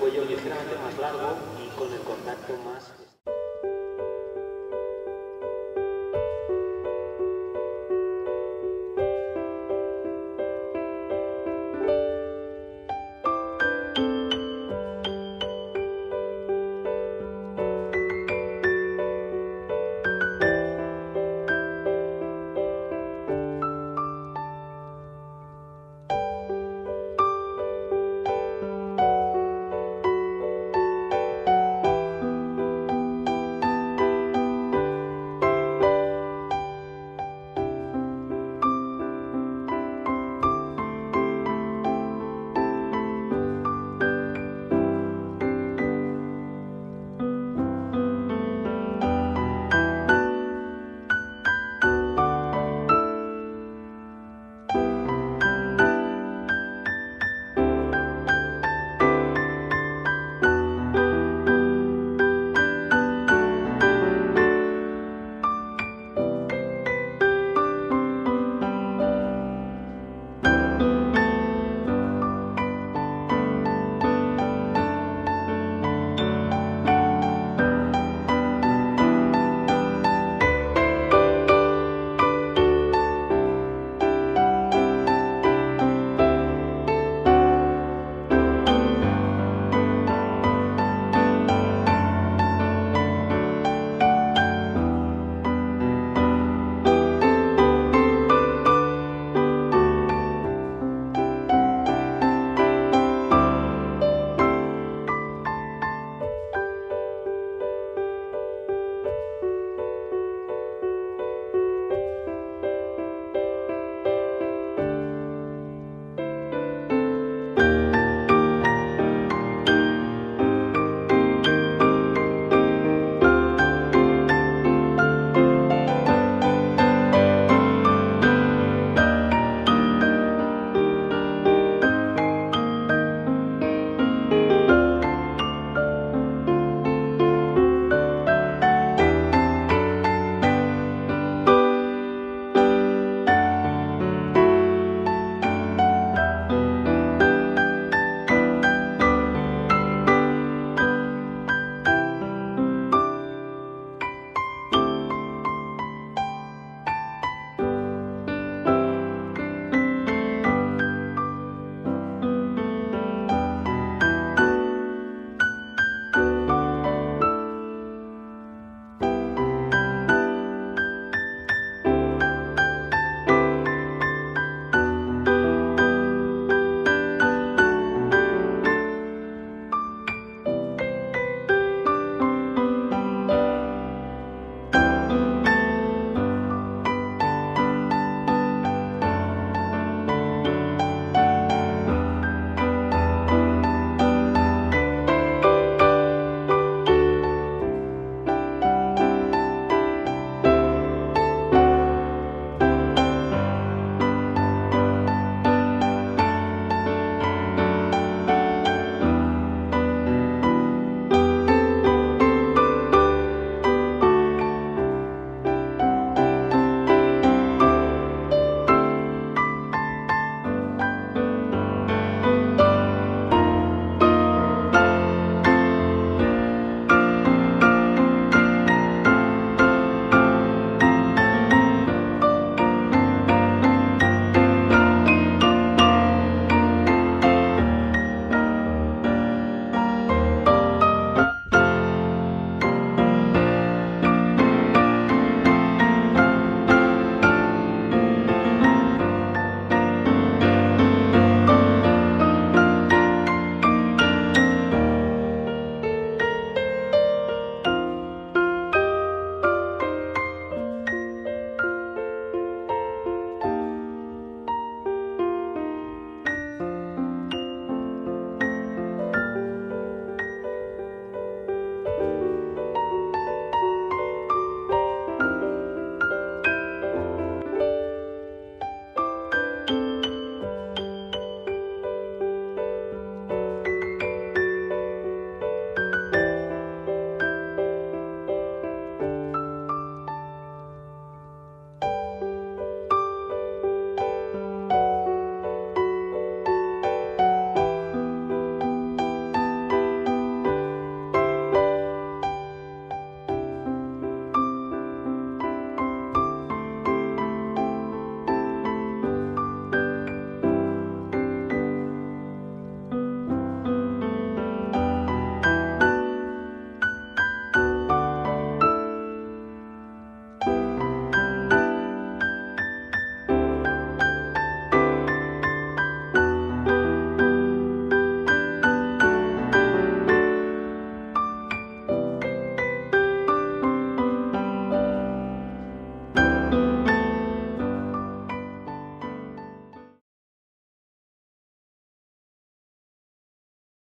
cuello ligeramente más largo y con el contacto más...